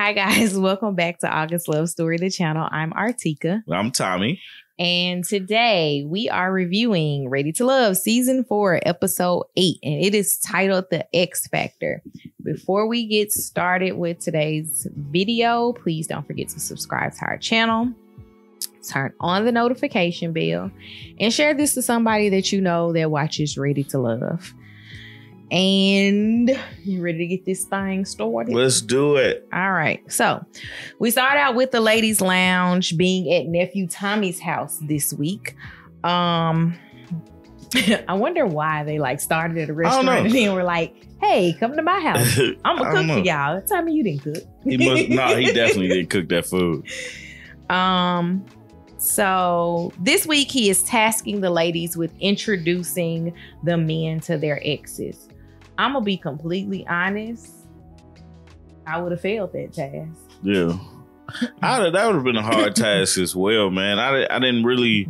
Hi, guys. Welcome back to August Love Story, the channel. I'm Artika. I'm Tommy. And today we are reviewing Ready to Love Season 4, Episode 8, and it is titled The X Factor. Before we get started with today's video, please don't forget to subscribe to our channel. Turn on the notification bell and share this to somebody that you know that watches Ready to Love. And you ready to get this thing started? Let's do it. All right. So we start out with the ladies' lounge being at Nephew Tommy's house this week. I wonder why they like started at a restaurant and then were like, hey, come to my house. I'm gonna cook for y'all. Tommy, you didn't cook. He definitely didn't cook that food. So this week he is tasking the ladies with introducing the men to their exes. I'm gonna be completely honest. I would have failed that task. Yeah, that would have been a hard task as well, man. I didn't really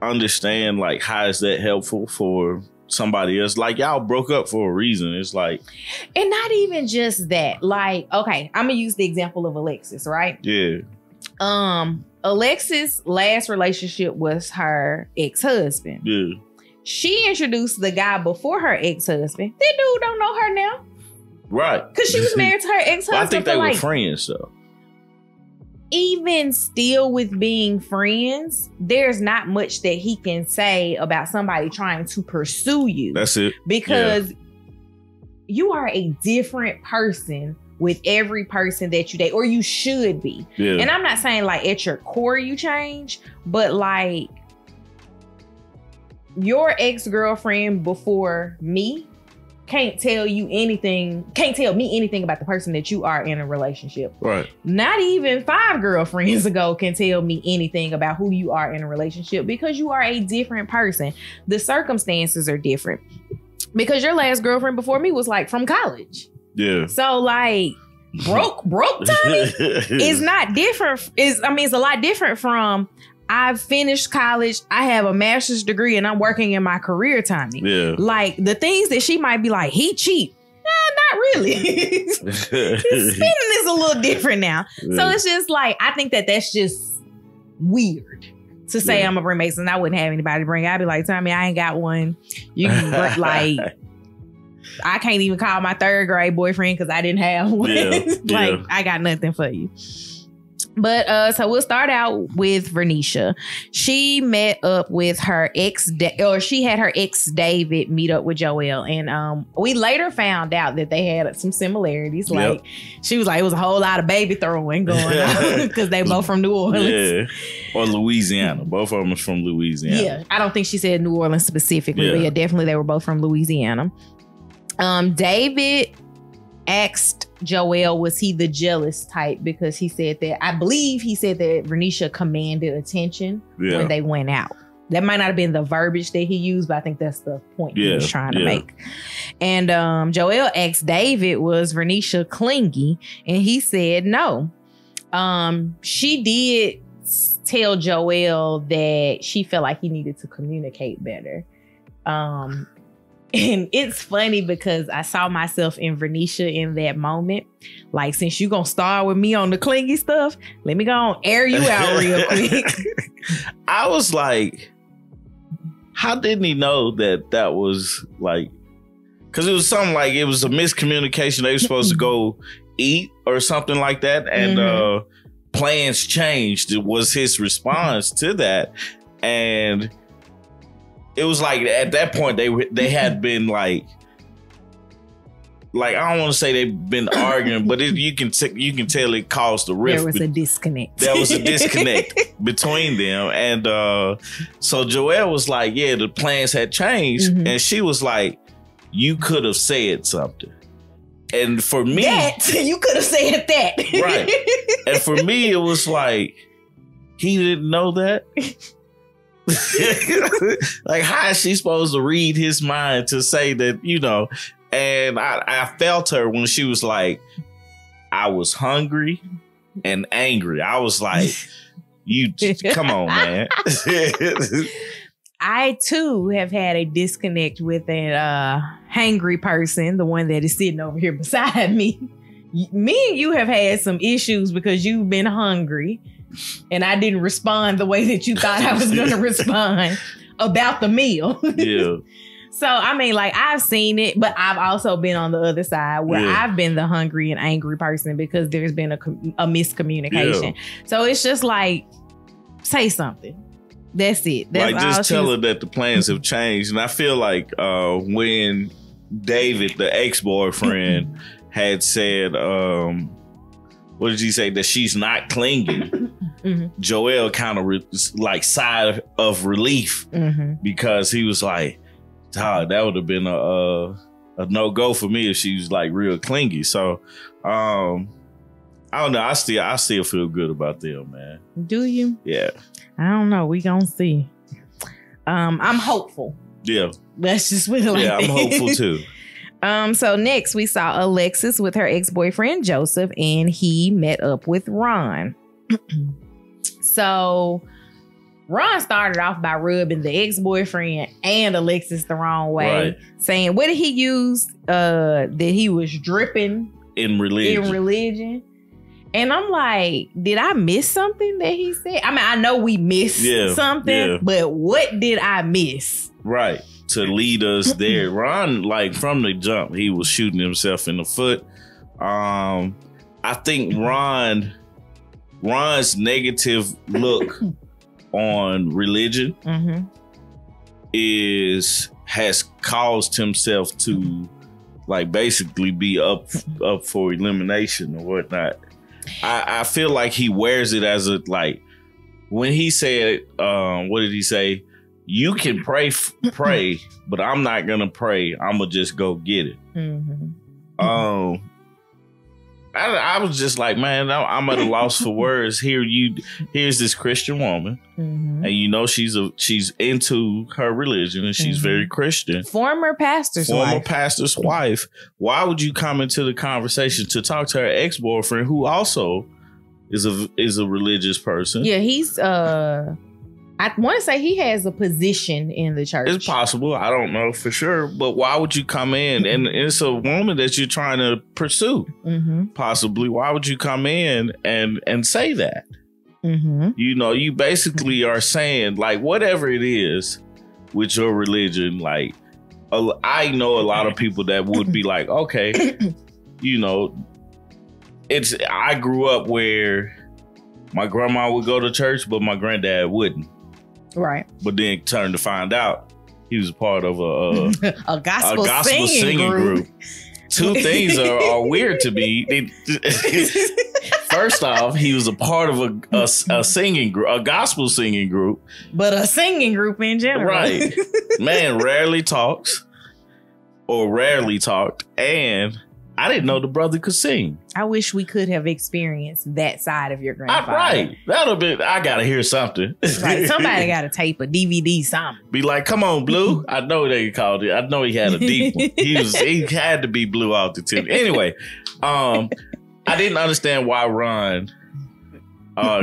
understand like how is that helpful for somebody else. Like y'all broke up for a reason. It's like, and not even just that. Like, okay, I'm gonna use the example of Alexis, right? Yeah. Alexis' last relationship was her ex-husband. Yeah. She introduced the guy before her ex-husband. That dude don't know her now. Right. Because she was married to her ex-husband. Well, I think they were friends, though. Even still with being friends, there's not much that he can say about somebody trying to pursue you. That's it. Because you are a different person with every person that you date, or you should be. Yeah. And I'm not saying like at your core you change, but like your ex-girlfriend before me can't tell me anything about the person that you are in a relationship. Right. Not even 5 girlfriends ago can tell me anything about who you are in a relationship, because you are a different person. The circumstances are different, because your last girlfriend before me was like from college. Yeah. So like broke Tommy is not different. It's a lot different from I've finished college, I have a master's degree, and I'm working in my career, Tommy. Yeah. Like the things that she might be like, he cheap. Not really. Spinning is a little different now. Yeah. So it's just like, I think that's just weird to say I'm a roommate, and I wouldn't have anybody bring. I'd be like, Tommy, I ain't got one. You can like. I can't even call my 3rd grade boyfriend because I didn't have one. Yeah, like, I got nothing for you. But so we'll start out with Verneshia. She met up with her ex, or she had her ex David meet up with Joelle. And we later found out that they had some similarities. Like she was like, it was a whole lot of baby throwing going on because they both from New Orleans. Yeah. Or Louisiana. Both of them was from Louisiana. Yeah. I don't think she said New Orleans specifically, but yeah, definitely they were both from Louisiana. David asked Joelle, was he the jealous type? Because he said that, I believe he said that Verneshia commanded attention when they went out. That might not have been the verbiage that he used, but I think that's the point he was trying to make. And Joelle asked David, was Verneshia clingy? And he said no. She did tell Joelle that she felt like he needed to communicate better. And it's funny because I saw myself in Verneshia in that moment. Like, since you gonna start with me on the clingy stuff, let me go on air you out real quick. I was like, how didn't he know that that was like, because it was something like it was a miscommunication. They were supposed to go eat or something like that. And plans changed. It was his response to that. And it was like at that point they had been like I don't want to say they've been arguing, but you can tell it caused a rift. There was a disconnect. There was a disconnect between them, and so Joelle was like, "Yeah, the plans had changed," and she was like, "You could have said something." And for me, you could have said that, right? And for me, it was like he didn't know that. Like, how is she supposed to read his mind to say that, you know? And I felt her when she was like, I was hungry and angry. I was like, you come on, man. I too have had a disconnect with a hangry person, the one that is sitting over here beside me. me and you have had some issues because you've been hungry and I didn't respond the way that you thought I was going to respond about the meal. Yeah. So, I mean, like, I've seen it, but I've also been on the other side where I've been the hungry and angry person because there's been a miscommunication. Yeah. So it's just like, say something. That's it. That's like, just tell her that the plans have changed. And I feel like when David, the ex-boyfriend, had said, what did he say? That she's not clinging. Joelle kind of sighed of relief because he was like, oh, that would have been a no-go for me if she was like real clingy. So I don't know. I still feel good about them, man. Do you? Yeah. I don't know. We gonna see. I'm hopeful. Yeah. Let's just put it like that. Yeah, I'm hopeful too. So next we saw Alexis with her ex-boyfriend Joseph, and he met up with Ron. So Ron started off by rubbing the ex-boyfriend and Alexis the wrong way, right, saying, what did he use? That he was dripping in religion. And I'm like, did I miss something that he said? I mean, I know we missed something, but what did I miss? Right. To lead us there. Ron, like, from the jump, he was shooting himself in the foot. I think Ron's negative look on religion has caused himself to, like, basically be up for elimination or whatnot. I feel like he wears it as a, like, when he said, what did he say? You can pray, but I'm not going to pray. I'm going to just go get it. I was just like, man, I'm at a loss for words. Here's this Christian woman, and you know she's into her religion, and she's very Christian. Former pastor's wife. Why would you come into the conversation to talk to her ex-boyfriend, who also is a religious person? Yeah, he's I want to say he has a position in the church. It's possible. I don't know for sure. But why would you come in? And it's a woman that you're trying to pursue. Possibly. Why would you come in and say that? You know, you basically are saying, like, whatever it is with your religion, like, I know a lot of people that would be like, okay, you know, I grew up where my grandma would go to church, but my granddad wouldn't. Right. But then turned to find out he was part of a gospel singing group. Two things are weird to me. First off, he was a part of a singing group, a gospel singing group. But a singing group in general. Right. Man rarely talks or rarely talked. And I didn't know the brother could sing. I wish we could have experienced that side of your grandfather. Right. That'll be, I got to hear something. Like, somebody got to tape a DVD, something. Be like, come on, Blue. I know they called it. I know he had a deep one. He had to be Blue off the tip. Anyway, I didn't understand why Ron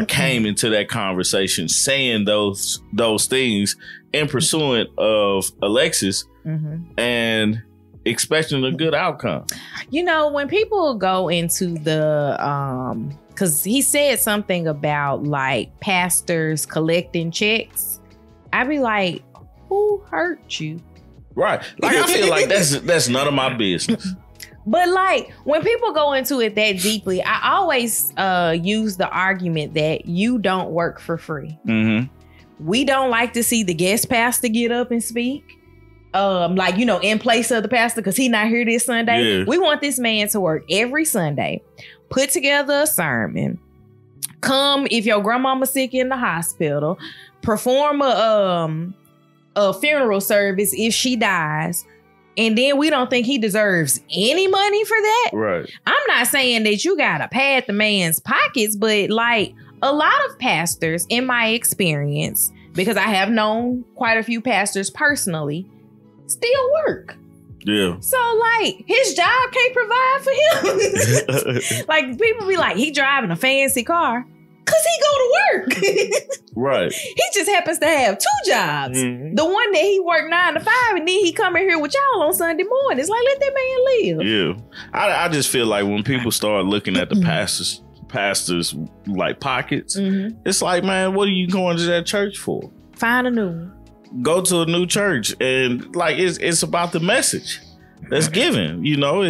came into that conversation saying those things in pursuit of Alexis and expecting a good outcome. You know, when people go into the because he said something about, like, pastors collecting checks, I'd be like, who hurt you? Right. Like, I feel like that's none of my business. But, like, when people go into it that deeply, I always use the argument that you don't work for free. We don't like to see the guest pastor get up and speak. Like, you know, in place of the pastor, because he not here this Sunday. We want this man to work every Sunday, put together a sermon, come if your grandmama's sick in the hospital, perform a funeral service if she dies, and then we don't think he deserves any money for that. Right. I'm not saying that you gotta pad the man's pockets, but, like, a lot of pastors, in my experience, because I have known quite a few pastors personally, still work. Yeah. So, like, his job can't provide for him. Like, people be like, he driving a fancy car. because he go to work. Right. He just happens to have two jobs. Mm-hmm. The one that he worked 9 to 5, and then he come in here with y'all on Sunday morning. It's like, let that man live. Yeah. I just feel like when people start looking at the pastors like pockets, mm-hmm. It's like, man, what are you going to that church for? Find a new one. Go to a new church, and like it's about the message that's given. You know,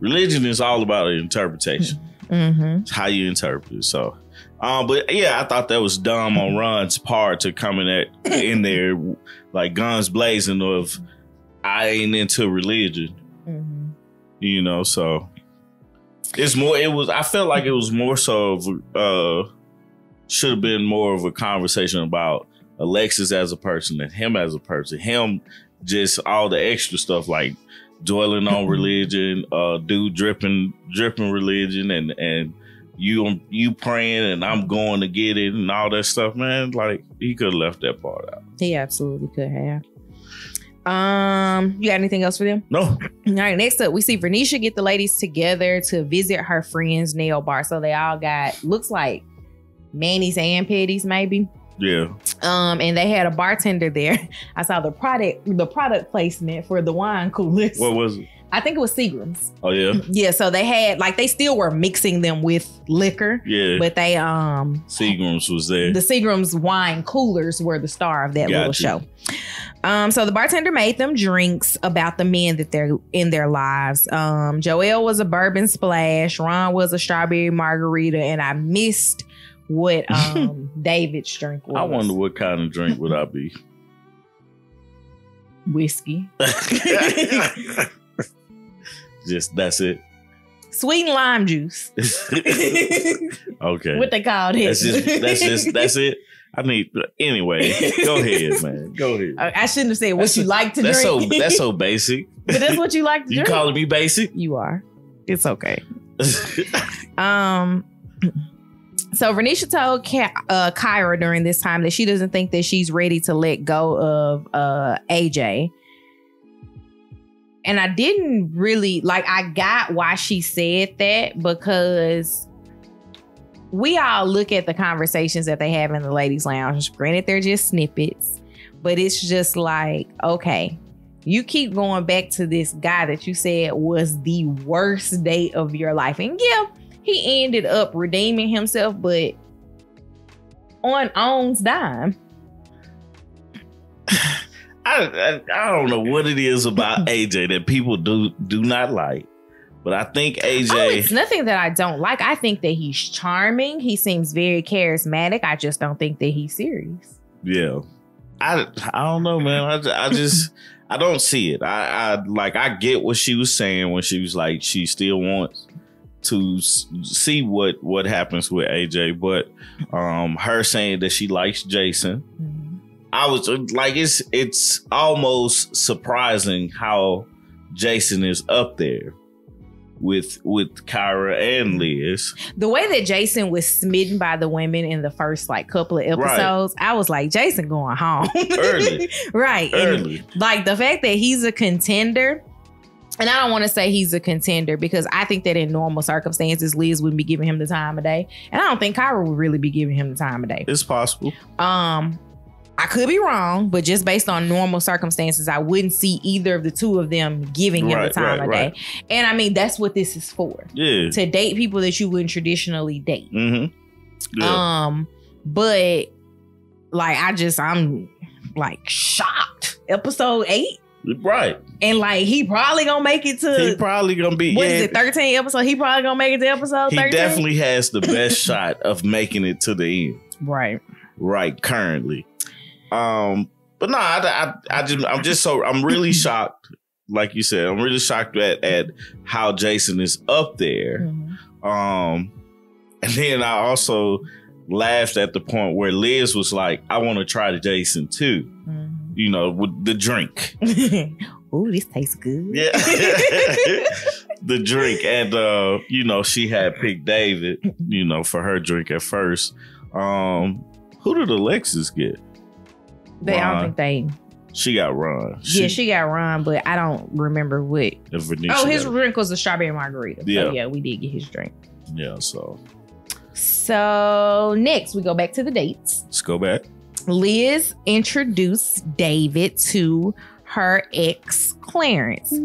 religion is all about interpretation. Mm-hmm. It's how you interpret it. So, but yeah, I thought that was dumb on Ron's part to coming in there like guns blazing of I ain't into religion. Mm-hmm. You know, so it's more. It was. I felt like it was more so of should have been more of a conversation about Alexis as a person and him as a person, him just all the extra stuff like dwelling on religion, dude dripping religion, and you praying and I'm going to get it and all that stuff, man. Like he could have left that part out. He absolutely could have. You got anything else for them? No. All right. Next up, we see Verneshia get the ladies together to visit her friend's nail bar. So they all got looks like manis and pedis, maybe. Yeah. And they had a bartender there. I saw the product placement for the wine coolers. What was it? I think it was Seagram's. Oh yeah. Yeah. So they had like they still were mixing them with liquor. Yeah. But they Seagram's was there. The Seagram's wine coolers were the star of that little show. So the bartender made them drinks about the men that they're in their lives. Joelle was a bourbon splash. Ron was a strawberry margarita, and I missed what David's drink was. I wonder what kind of drink would I be? Whiskey. Just that's it. Sweet and lime juice. Okay. What they called it. That's it. I mean, anyway, go ahead, man. Go ahead. I shouldn't have said what you like to drink. That's so basic. But that's what you like to drink. You calling me basic? You are. It's okay. So Verneshia told Kyra during this time that she doesn't think that she's ready to let go of AJ. And I didn't really, like, I got why she said that, because we all look at the conversations that they have in the ladies' lounge. Granted, they're just snippets, but it's just like, okay, you keep going back to this guy that you said was the worst day of your life. And yeah, he ended up redeeming himself, but on OWN's dime. I don't know what it is about AJ that people do not like, but I think AJ... Oh, it's nothing that I don't like. I think that he's charming. He seems very charismatic. I just don't think that he's serious. Yeah. I don't know, man. I just... I don't see it. I get what she was saying when she was like, she still wants to see what happens with AJ, but her saying that she likes Jason, mm-hmm. I was like, it's almost surprising how Jason is up there with Kyra and Liz. The way that Jason was smitten by the women in the first like couple of episodes, right. I was like, Jason going home early, right? Early, and, like the fact that he's a contender. And I don't want to say he's a contender because I think that in normal circumstances, Liz wouldn't be giving him the time of day. And I don't think Kyra would really be giving him the time of day. It's possible. I could be wrong, but just based on normal circumstances, I wouldn't see either of the two of them giving him the time of day. And I mean, that's what this is for. Yeah. To date people that you wouldn't traditionally date. Mm-hmm. Yeah. But like, I'm like shocked. Episode 8. Right. And like he probably gonna make it to What is it, 13 episodes? He probably gonna make it to episode 13. He definitely has the best shot of making it to the end. Right. Right, currently. But no, I'm really shocked, like you said, I'm really shocked at how Jason is up there. Mm-hmm. And then I also laughed at the point where Liz was like, I wanna try the Jason too. Mm-hmm. You know, with the drink. Oh, this tastes good. Yeah. The drink. And, you know, she had picked David, you know, for her drink at first. Who did Alexis get? She got Ron. Yeah, she got Ron, but I don't remember what. His drink was a strawberry margarita. Yeah. So, yeah, we did get his drink. Yeah, so. So next, we go back to the dates. Let's go back. Liz introduced David to her ex, Clarence. Well,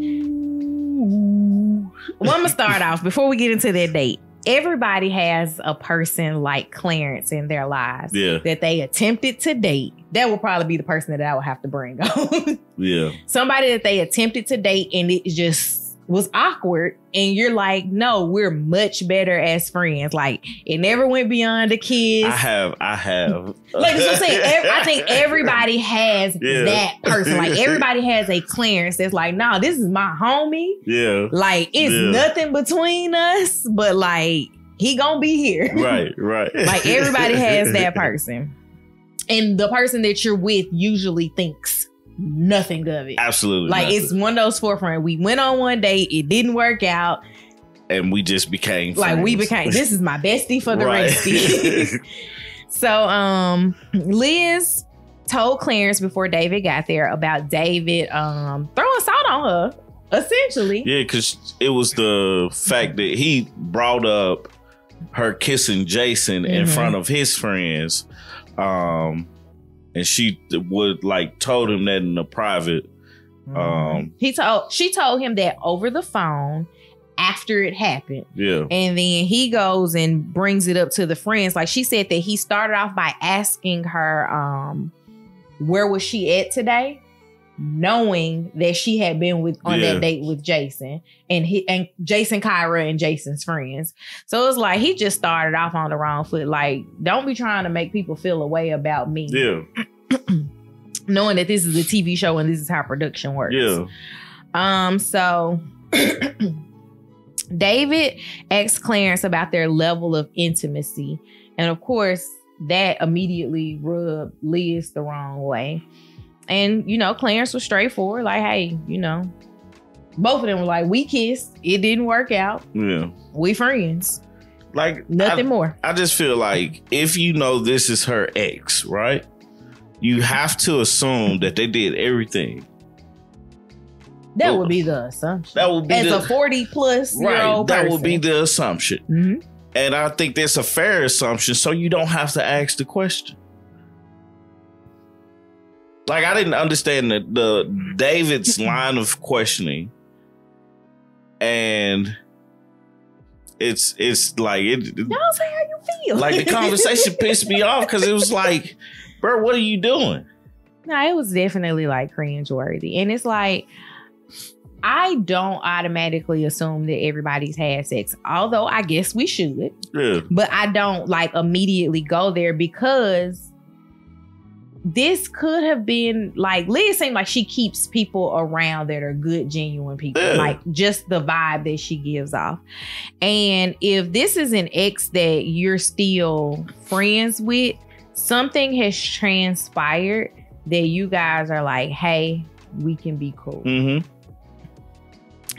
I'm going to start off before we get into that date. Everybody has a person like Clarence in their lives that they attempted to date. That will probably be the person that I would have to bring on. Yeah. Somebody that they attempted to date and it just was awkward. And you're like, no, we're much better as friends. Like, it never went beyond a kiss. I have. Like, that's what I'm saying. I think everybody has that person. Like, everybody has a Clarence that's like, no, this is my homie. Yeah. Like, it's nothing between us, but like, he gonna be here. Right. Like, everybody has that person. And the person that you're with usually thinks nothing of it. Absolutely. Like, nothing. It's one of those forefront. We went on one date, it didn't work out. And we just became friends. Like, we became, this is my bestie for the rest. So, Liz told Clarence before David got there about David throwing salt on her, essentially. Yeah, because it was the fact that he brought up her kissing Jason in front of his friends. And she would like told him that in a private. She told him that over the phone after it happened. Yeah. And then he goes and brings it up to the friends. Like, she said that he started off by asking her, where was she at today? Knowing that she had been on that date with Jason and Jason, Kyra, and Jason's friends. So it's like he just started off on the wrong foot. Like, don't be trying to make people feel a way about me. Yeah. Knowing that this is a TV show and this is how production works. Yeah. So David asked Clarence about their level of intimacy. And of course, that immediately rubbed Liz the wrong way. And, you know, Clarence was straightforward. Like, hey, you know, both of them were like, we kissed. It didn't work out. Yeah. We friends. Like, nothing more. I just feel like if you know this is her ex, right? You have to assume that they did everything. That would be the assumption. That would be as a 40-plus-year-old person. That would be the assumption. Mm-hmm. And I think that's a fair assumption, so you don't have to ask the question. Like, I didn't understand the David's line of questioning, and it's like it. Y'all say how you feel. Like, the conversation pissed me off because it was like, bro, what are you doing? No, it was definitely like cringeworthy, and it's like I don't automatically assume that everybody's had sex, although I guess we should. Yeah. But I don't like immediately go there because. This could have been like Liz seemed like she keeps people around that are good, genuine people, like just the vibe that she gives off. And if this is an ex that you're still friends with, something has transpired that you guys are like, hey, we can be cool. Mm-hmm.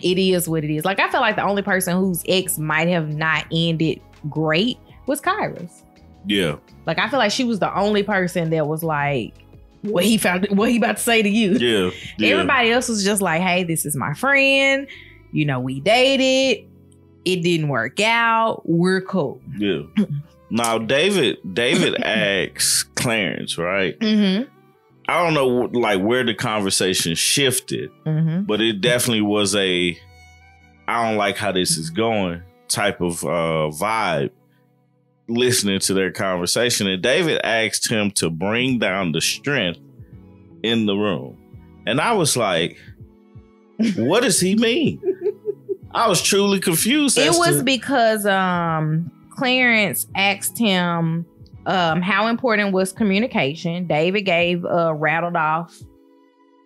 It is what it is. Like, I feel like the only person whose ex might have not ended great was Kyra's. Yeah. Like, I feel like she was the only person that was like, what he about to say to you. Yeah. Everybody else was just like, hey, this is my friend. You know, we dated. It didn't work out. We're cool. Yeah. Now, David asks Clarence, right? Mm-hmm. I don't know, like, where the conversation shifted, but it definitely was a, I don't like how this is going type of vibe. Listening to their conversation, and David asked him to bring down the strength in the room. And I was like, what does he mean? I was truly confused. It was because Clarence asked him how important was communication. David gave rattled off,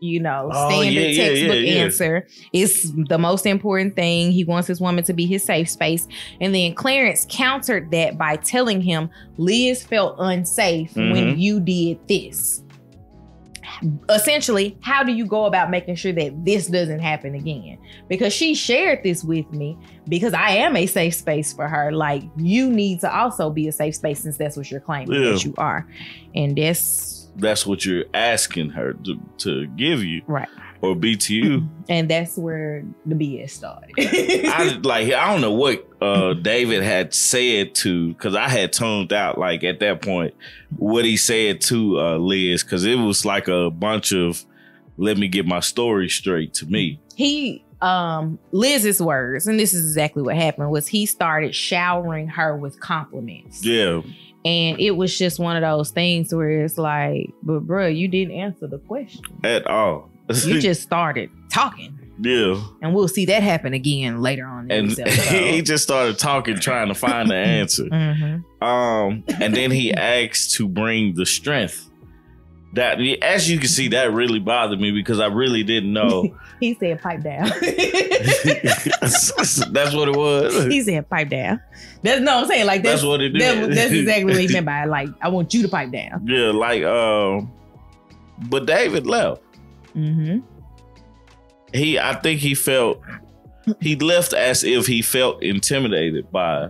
you know, standard textbook answer. It's the most important thing. He wants his woman to be his safe space. And then Clarence countered that by telling him, Liz felt unsafe when you did this. Essentially, how do you go about making sure that this doesn't happen again? Because she shared this with me because I am a safe space for her. Like, you need to also be a safe space since that's what you're claiming that you are. And that's what you're asking her to give you. Right. or BTU. And that's where the BS started. I don't know what David had said to, because I had tuned out like at that point what he said to Liz, because it was like a bunch of let me get my story straight to me. He, Liz's words, and this is exactly what happened, was he started showering her with compliments. Yeah. And it was just one of those things where it's like, but bruh, you didn't answer the question. At all. You just started talking. Yeah. And we'll see that happen again later on. And he just started talking, trying to find the answer. Mm-hmm. And then he asked to bring the strength. That, as you can see, that really bothered me because I really didn't know. He said, pipe down. That's what it was. He said, pipe down. That's no, I'm saying like that's what it did. That's exactly what he meant by like, I want you to pipe down. Yeah, like, but David left. Mm-hmm. He left as if he felt intimidated by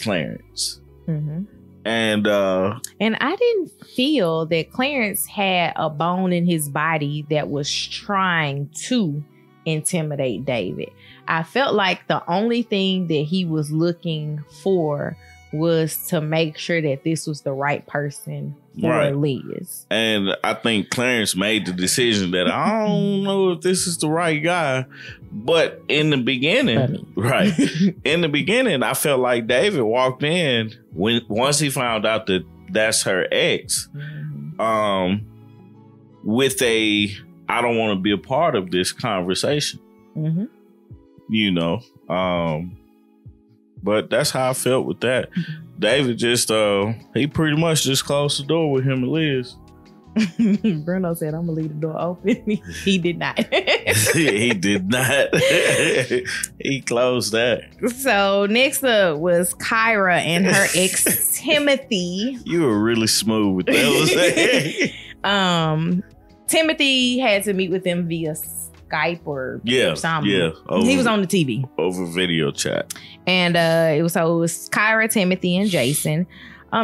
Clarence. Mm-hmm. And I didn't feel that Clarence had a bone in his body that was trying to intimidate David. I felt like the only thing that he was looking for was to make sure that this was the right person for Liz. And I think Clarence made the decision that I don't know if this is the right guy. But in the beginning, I felt like David walked in once he found out that that's her ex, with a, I don't want to be a part of this conversation. Mm-hmm. You know, but that's how I felt with that. David just, he pretty much just closed the door with him and Liz. Bruno said, I'm going to leave the door open. He did not. He did not. He closed that. So next up was Kyra and her ex, Timothy. You were really smooth with that. Timothy had to meet with them via Skype or something. Yeah, he was on the TV over video chat, and it was Kyra, Timothy, and Jason.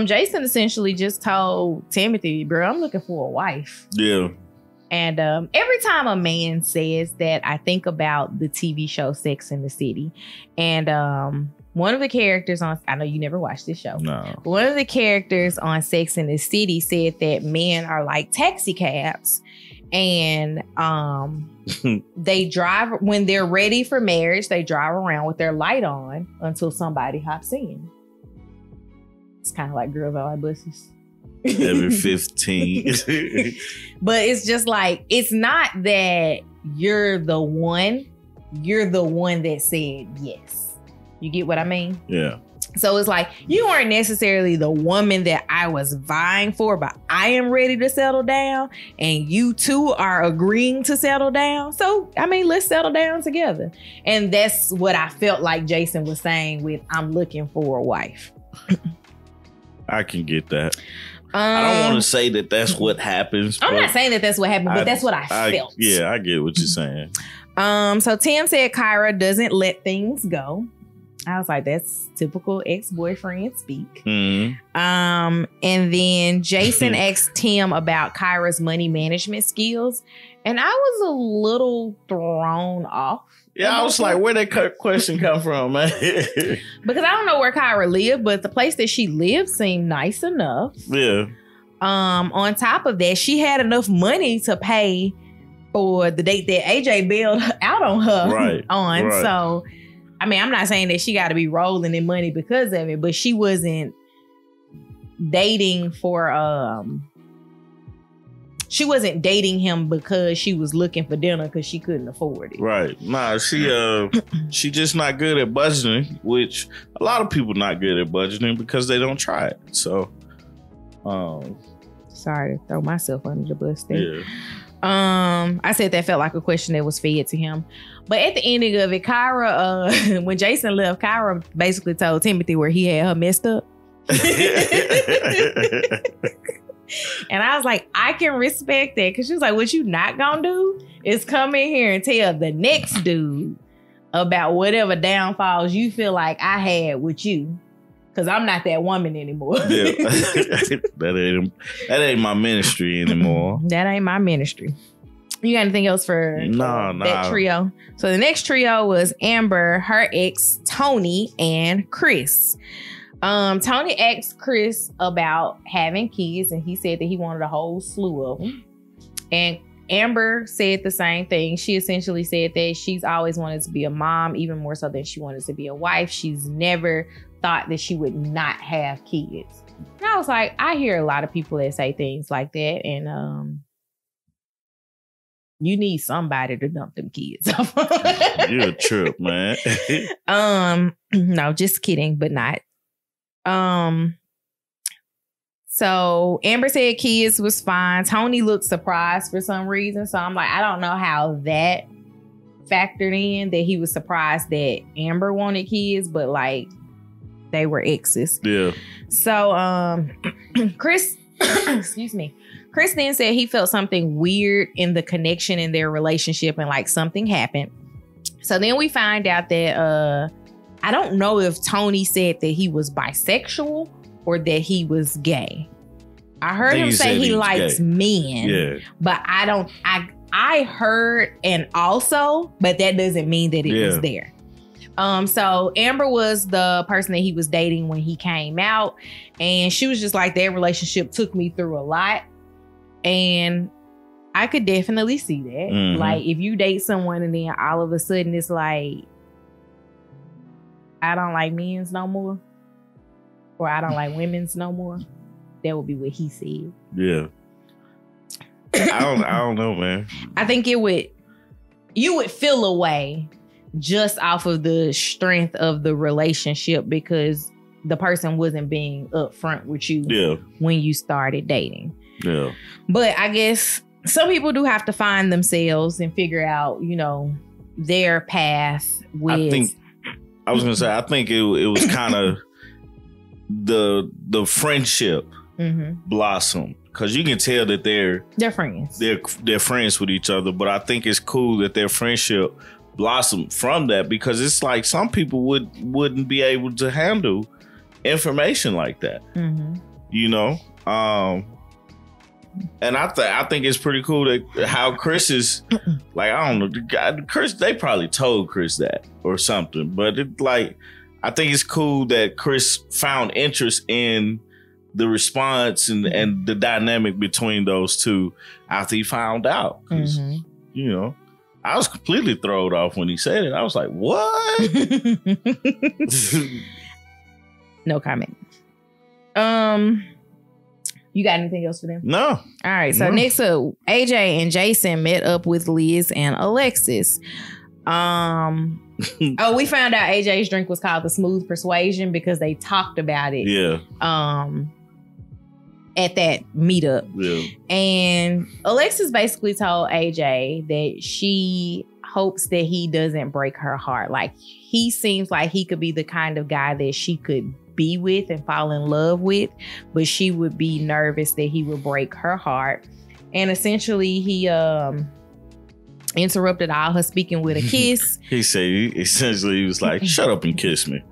Jason essentially just told Timothy, "Bro, I'm looking for a wife." Yeah. And every time a man says that, I think about the TV show Sex and the City, and one of the characters on—I know you never watched this show. No. But one of the characters on Sex and the City said that men are like taxi cabs. And they drive when they're ready for marriage. They drive around with their light on until somebody hops in. It's kind of like girls are like buses every 15. But it's just like, it's not that you're the one. You're the one that said yes. You get what I mean? Yeah. So it's like, you aren't necessarily the woman that I was vying for, but I am ready to settle down. And you two are agreeing to settle down. So, I mean, let's settle down together. And that's what I felt like Jason was saying with, I'm looking for a wife. I can get that. I don't want to say that that's what happens. I'm not saying that that's what happened, but that's what I felt. Yeah, I get what you're saying. So Tim said Kyra doesn't let things go. I was like, that's typical ex-boyfriend speak. Mm-hmm. And then Jason asked Tim about Kyra's money management skills. And I was a little thrown off. Yeah, I was like, where did that question come from, man? Because I don't know where Kyra lived, but the place that she lived seemed nice enough. Yeah. On top of that, she had enough money to pay for the date that AJ bailed out on her on. So... I mean, I'm not saying that she got to be rolling in money because of it, but she wasn't dating for, she wasn't dating him because she was looking for dinner because she couldn't afford it. Right. Nah, she just not good at budgeting, which a lot of people not good at budgeting because they don't try it. So, sorry to throw myself under the bus there. Yeah. I said that felt like a question that was fed to him. But at the ending of it, Kyra, when Jason left, Kyra basically told Timothy where he had her messed up. And I was like, I can respect that. Because she was like, what you not going to do is come in here and tell the next dude about whatever downfalls you feel like I had with you. Because I'm not that woman anymore. Yeah. That ain't my ministry anymore. That ain't my ministry. You got anything else for that trio? So the next trio was Amber, her ex, Tony, and Chris. Tony asked Chris about having kids, and he said that he wanted a whole slew of them. And Amber said the same thing. She essentially said that she's always wanted to be a mom, even more so than she wanted to be a wife. She's never thought that she would not have kids. And I was like, I hear a lot of people that say things like that, and you need somebody to dump them kids off. You're a trip, man. No, just kidding, but not. So Amber said kids was fine. Tony looked surprised for some reason. So I'm like, I don't know how that factored in, that he was surprised that Amber wanted kids, but like they were exes. Yeah. So Chris, excuse me. Chris then said he felt something weird in the connection in their relationship, and like something happened. So then we find out that I don't know if Tony said that he was bisexual or that he was gay. I heard him say he likes men, yeah, but I don't. I heard and also, but that doesn't mean that it was there. So Amber was the person that he was dating when he came out, and she was just like, their relationship took me through a lot. And I could definitely see that. Mm-hmm. Like, if you date someone and then all of a sudden it's like, I don't like men's no more, or I don't like women's no more. That would be what he said. Yeah. I don't know, man. I think it would, you would feel a way just off of the strength of the relationship, because the person wasn't being upfront with you when you started dating. Yeah. But I guess some people do have to find themselves and figure out, you know, their path with. I think it was kind of the friendship blossom, because you can tell that they're friends. They're friends with each other, but I think it's cool that their friendship blossomed from that, because it's like some people wouldn't be able to handle information like that, you know. And I think it's pretty cool that how Chris is like, I don't know, Chris, they probably told Chris that or something, but it, like, I think it's cool that Chris found interest in the response and the dynamic between those two after he found out, 'cause, you know, I was completely thrown off when he said it. I was like, what? No comment. You got anything else for them? No. All right. So next up, AJ and Jason met up with Liz and Alexis. We found out AJ's drink was called the Smooth Persuasion because they talked about it. Yeah. At that meetup. Yeah. And Alexis basically told AJ that she hopes that he doesn't break her heart. Like, he seems like he could be the kind of guy that she could be with and fall in love with, but she would be nervous that he would break her heart. And essentially he interrupted all her speaking with a kiss. He said, essentially he was like, shut up and kiss me.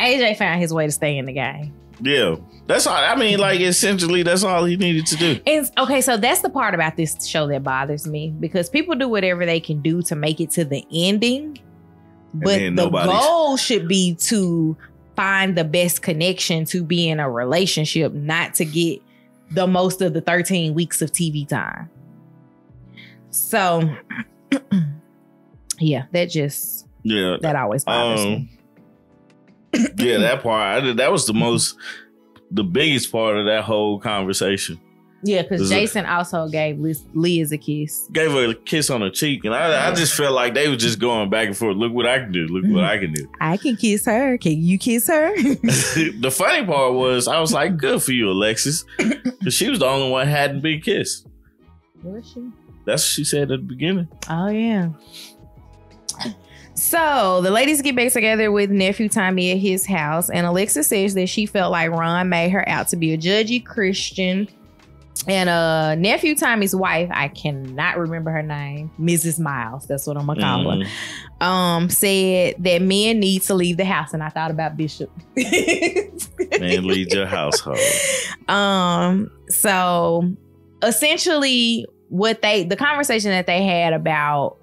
AJ found his way to stay in the game. Yeah. That's all. I mean, like, essentially, that's all he needed to do. And okay, so that's the part about this show that bothers me, because people do whatever they can do to make it to the ending, but the goal should be to find the best connection to be in a relationship, not to get the most of the 13 weeks of TV time. So, yeah, that always bothers me. Yeah, that part, that was the biggest part of that whole conversation. Yeah, because Jason also gave Liz a kiss. Gave her a kiss on her cheek. And I just felt like they were just going back and forth. Look what I can do. Look what I can do. I can kiss her. Can you kiss her? The funny part was, I was like, good for you, Alexis. Because she was the only one who hadn't been kissed. Was she? That's what she said at the beginning. Oh, yeah. So the ladies get back together with nephew Tommy at his house, and Alexis says that she felt like Ron made her out to be a judgy Christian. And nephew Tommy's wife, I cannot remember her name, Mrs. Miles, that's what I'm gonna call her, said that men need to leave the house. And I thought about Bishop. Man, leave your household. So essentially the conversation that they had about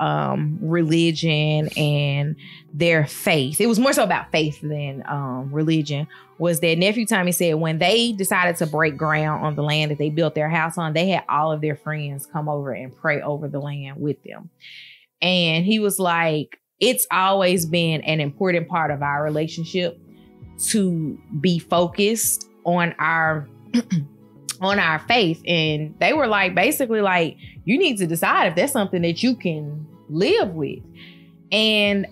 religion and their faith, it was more so about faith than religion, was that Nephew Tommy said when they decided to break ground on the land that they built their house on, they had all of their friends come over and pray over the land with them. And he was like, it's always been an important part of our relationship to be focused on our on our faith. And they were like, basically like, you need to decide if that's something that you can live with. And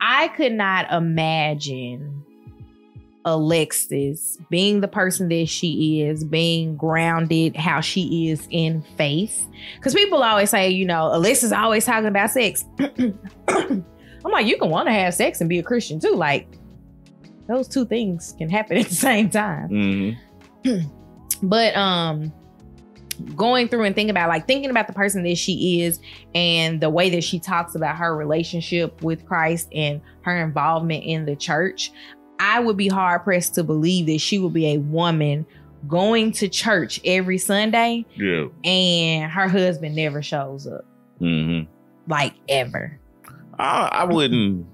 I could not imagine Alexis being the person that she is, being grounded how she is in faith. Because people always say, you know, Alexis always talking about sex. I'm like, you can want to have sex and be a Christian too. Like, those two things can happen at the same time. Mm-hmm. But going through and thinking about the person that she is and the way that she talks about her relationship with Christ and her involvement in the church, I would be hard pressed to believe that she would be a woman going to church every Sunday and her husband never shows up. Mm-hmm. Like, ever. I wouldn't.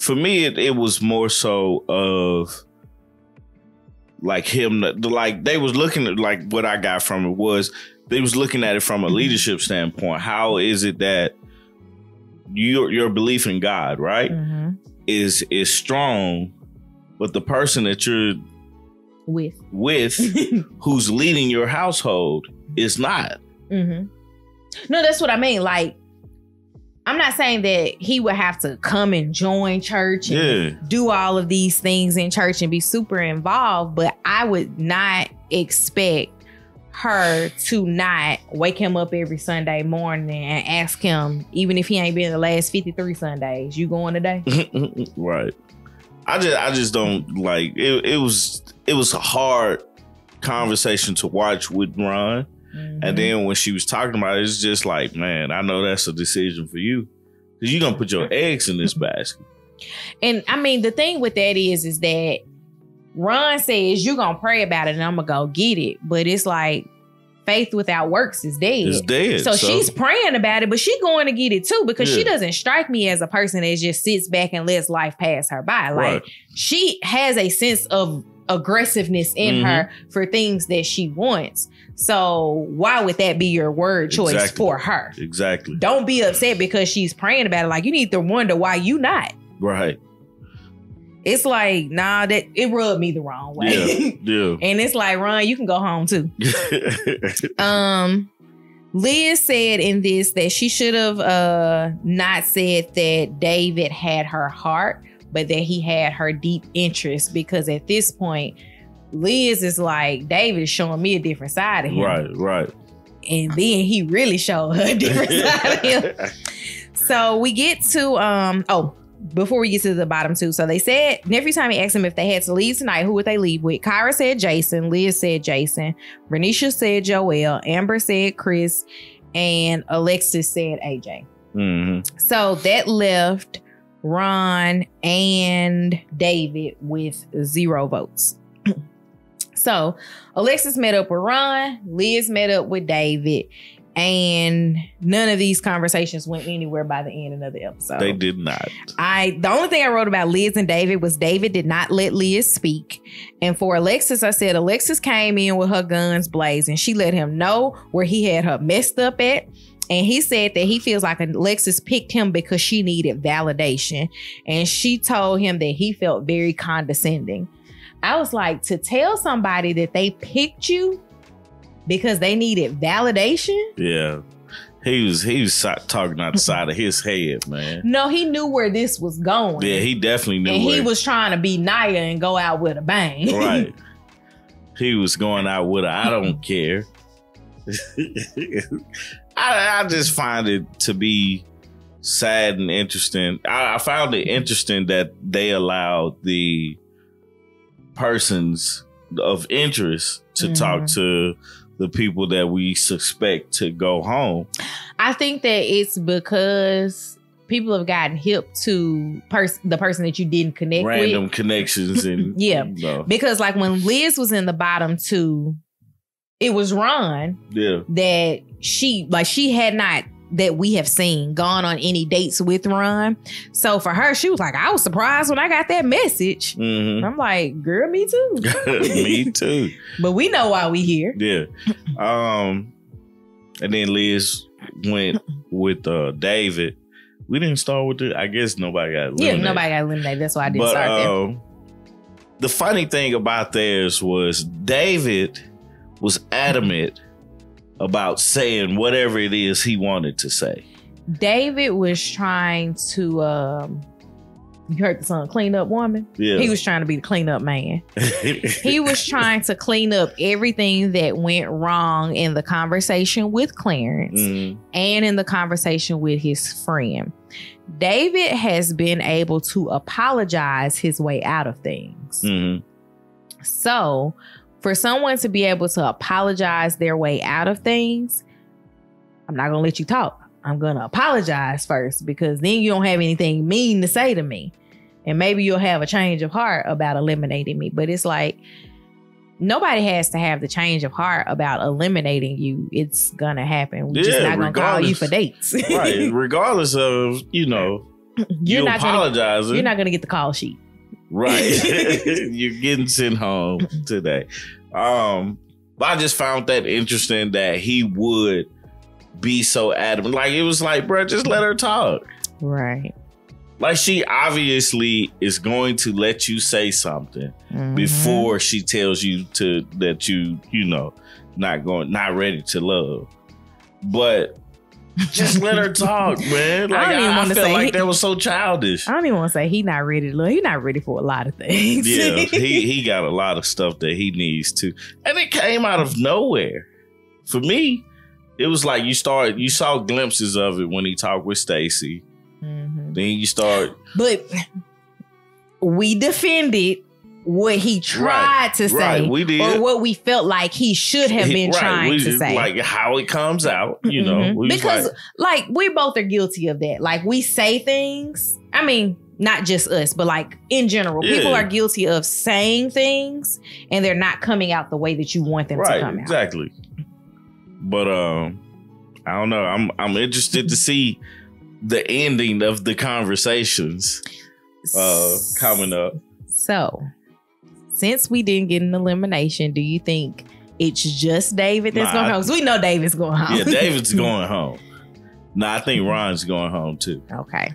For me, it was more so of like him, like they was looking at, like what I got from it was they was looking at it from a leadership standpoint. How is it that your belief in God, right, mm-hmm. is strong, but the person that you're with who's leading your household is not. Mm-hmm. No, that's what I mean. Like, I'm not saying that he would have to come and join church and do all of these things in church and be super involved, but I would not expect her to not wake him up every Sunday morning and ask him, even if he ain't been the last 53 Sundays, you going today? Right. I just don't like it. It was a hard conversation to watch with Ron. Mm-hmm. And then when she was talking about it, it's just like, man, I know that's a decision for you because you're going to put your eggs in this basket. And I mean, the thing with that is that Ron says you're going to pray about it and I'm going to go get it. But it's like faith without works is dead. It's dead. So she's praying about it, but she's going to get it too, because she doesn't strike me as a person that just sits back and lets life pass her by. Like, she has a sense of aggressiveness in her for things that she wants. So why would that be your word choice for her? Exactly. Don't be upset because she's praying about it. Like, you need to wonder why you not. Right. It's like, nah, that it rubbed me the wrong way. Yeah. And it's like, Ron, you can go home too. Liz said in this that she should have not said that David had her heart, but that he had her deep interest, because at this point, Liz is like, David is showing me a different side of him. Right. And then he really showed her a different side of him. So we get to, before we get to the bottom two. So they said, Nephew Tommy asked him if they had to leave tonight, who would they leave with? Kyra said Jason. Liz said Jason. Verneshia said Joelle. Amber said Chris. And Alexis said AJ. Mm-hmm. So that left Ron and David with 0 votes. So Alexis met up with Ron, Liz met up with David, and none of these conversations went anywhere by the end of the episode. They did not. The only thing I wrote about Liz and David was David did not let Liz speak. And for Alexis, I said Alexis came in with her guns blazing. She let him know where he had her messed up at. And he said that he feels like Alexis picked him because she needed validation. And she told him that he felt very condescending. I was like, to tell somebody that they picked you because they needed validation? Yeah. He was talking outside of his head, man. No, he knew where this was going. Yeah, he definitely knew. And he was trying to be Nia and go out with a bang. Right. He was going out with a, I don't care. I just find it to be sad and interesting. I found it interesting that they allowed the persons of interest to talk to the people that we suspect to go home. I think that it's because people have gotten hip to the person that you didn't connect with. Random connections. And, because like when Liz was in the bottom two, it was Ron. Yeah. That she, like, she had not, that we have seen, gone on any dates with Ron. So for her, she was like, I was surprised when I got that message. Mm-hmm. I'm like, girl, me too. Me too. But we know why we here. Yeah. And then Liz went with David. We didn't start with it. I guess nobody got eliminated. Yeah, nobody got eliminated. That's why I didn't start there. The funny thing about theirs was David was adamant about saying whatever it is he wanted to say. David was trying to, you heard the song, Clean Up Woman? Yeah. He was trying to be the clean up man. He was trying to clean up everything that went wrong in the conversation with Clarence and in the conversation with his friend. David has been able to apologize his way out of things. Mm-hmm. So for someone to be able to apologize their way out of things, I'm not going to let you talk. I'm going to apologize first, because then you don't have anything mean to say to me. And maybe you'll have a change of heart about eliminating me. But it's like, nobody has to have the change of heart about eliminating you. It's going to happen. We're just not going to call you for dates. Right. Regardless of, you know, you apologizing. You're not going to get the call sheet. Right. You're getting sent home today. But I just found that interesting that he would be so adamant. Like, it was like, bro, just let her talk. Right. Like, she obviously is going to let you say something before she tells you to that you know, not ready to love. But just let her talk, man. Like, I felt like that was so childish. I don't even want to say he not ready to love. He not ready for a lot of things. Yeah, he got a lot of stuff that he needs to. And it came out of nowhere. For me, it was like you saw glimpses of it when he talked with Stacy. Mm-hmm. Then you start. But we defended what he tried to say, we did. Or what we felt like he should have been trying to say, like how it comes out, you know, because like we both are guilty of that. Like, we say things, I mean, not just us, but like in general, people are guilty of saying things and they're not coming out the way that you want them to come out. Exactly. But I don't know. I'm interested to see the ending of the conversations coming up. So, since we didn't get an elimination, do you think it's just David that's going home? Because we know David's going home. Yeah, David's going home. I think Ron's going home too. Okay.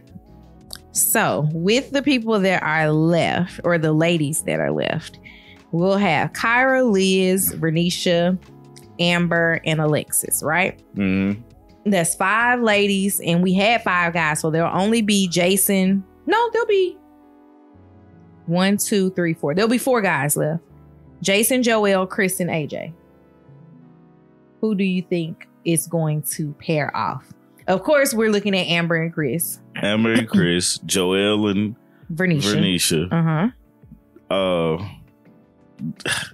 So, with the people that are left, or the ladies that are left, we'll have Kyra, Liz, Verneshia, Amber, and Alexis, right? Mm-hmm. That's 5 ladies, and we had 5 guys, so there'll only be Jason. No, there'll be 1, 2, 3, 4. There'll be 4 guys left. Jason, Joelle, Chris, and AJ. Who do you think is going to pair off? Of course, we're looking at Amber and Chris. Amber and Chris, Joelle and Verneshia. Uh-huh.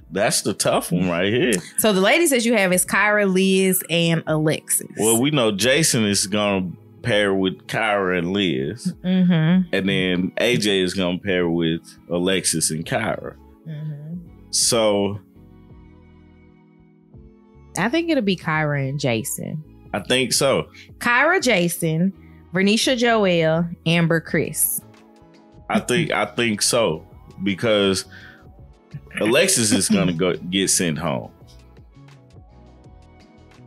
That's the tough one right here. So the ladies that you have is Kyra, Liz, and Alexis. Well, we know Jason is going to pair with Kyra and Liz. Mm-hmm. And then AJ is going to pair with Alexis and Kyra. Mm-hmm. So I think it'll be Kyra and Jason. I think so. Kyra, Jason, Verneshia, Joelle, Amber, Chris. I think so. Because Alexis is gonna get sent home.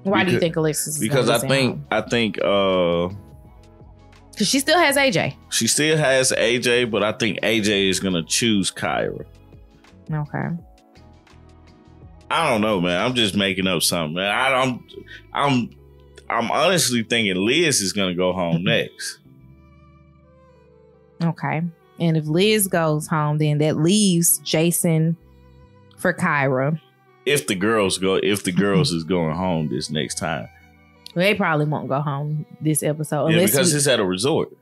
Why do you think Alexis is gonna get sent home? I think because she still has AJ. She still has AJ, but I think AJ is gonna choose Kyra. Okay. I don't know, man. I'm just making up something, man. I'm honestly thinking Liz is gonna go home next. Okay. And if Liz goes home, then that leaves Jason for Kyra. If the girls is going home this next time. Well, they probably won't go home this episode. Yeah, because it's at a resort.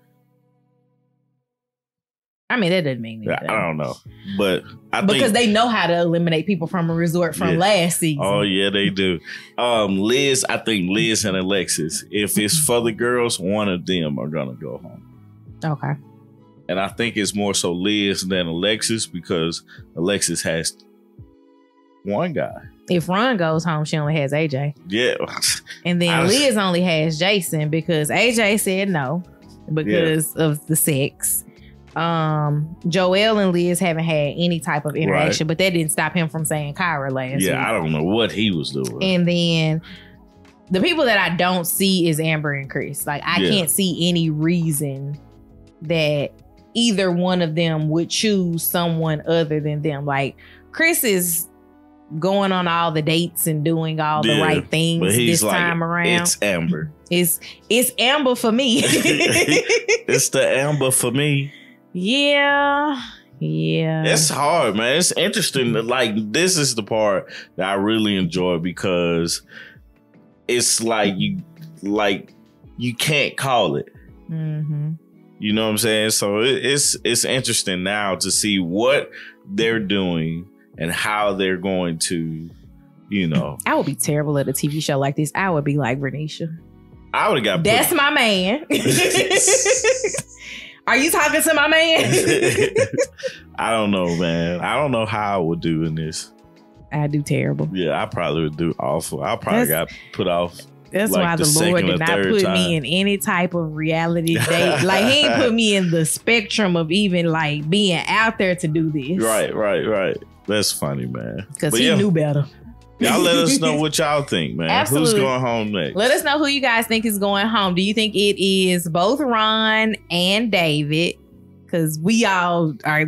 I mean, that doesn't mean anything. I don't know. But I think because they know how to eliminate people from a resort from last season. Oh, yeah, they do. Liz, I think Liz and Alexis, if it's for the girls, one of them are going to go home. Okay. And I think it's more so Liz than Alexis because Alexis has one guy. If Ron goes home, she only has AJ. Yeah. And then Liz only has Jason because AJ said no because of the sex. Joelle and Liz haven't had any type of interaction, but that didn't stop him from saying Kyra last week. I don't know what he was doing. And then the people that I don't see is Amber and Chris. Like, I can't see any reason that either one of them would choose someone other than them. Like, Chris is going on all the dates and doing all the right things this time around. It's Amber. It's Amber for me. It's the Amber for me. Yeah. Yeah. It's hard, man. It's interesting. Like, this is the part that I really enjoy because it's like you can't call it. Mm-hmm. You know what I'm saying? So it's interesting now to see what they're doing and how they're going to, you know. I would be terrible at a TV show like this. I would be like Verneshia. I would have got. That's my man. Are you talking to my man? I don't know, man. I don't know how I would do in this. I do terrible. Yeah, I probably would do awful. I probably got put off. That's like why the Lord did not put me in any type of reality date. Like, he ain't put me in the spectrum of even like being out there to do this. Right. That's funny, man. Because he knew better. Y'all let us know what y'all think, man. Absolutely. Who's going home next? Let us know who you guys think is going home. Do you think it is both Ron and David? Because we all are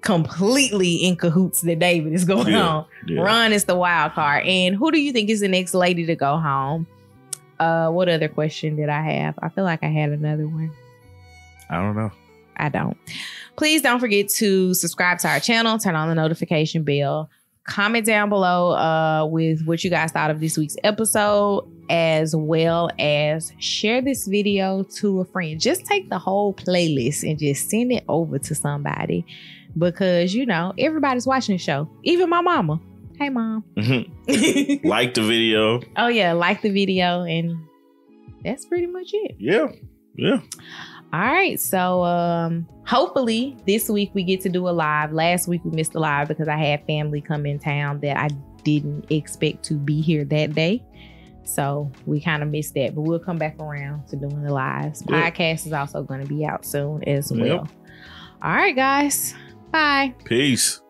completely in cahoots that David is going home. Yeah. Ron is the wild card. And who do you think is the next lady to go home? What other question did I have? I feel like I had another one. I don't know. I don't. Please don't forget to subscribe to our channel. Turn on the notification bell. Comment down below with what you guys thought of this week's episode, as well as share this video to a friend. Just take the whole playlist and just send it over to somebody because, you know, everybody's watching the show. Even my mama. Hey, Mom. Mm-hmm. Like the video. Oh, yeah. Like the video. And that's pretty much it. Yeah. All right. So hopefully this week we get to do a live. Last week we missed a live because I had family come in town that I didn't expect to be here that day. So we kind of missed that. But we'll come back around to doing the lives. Yep. Podcast is also going to be out soon as well. All right, guys. Bye. Peace.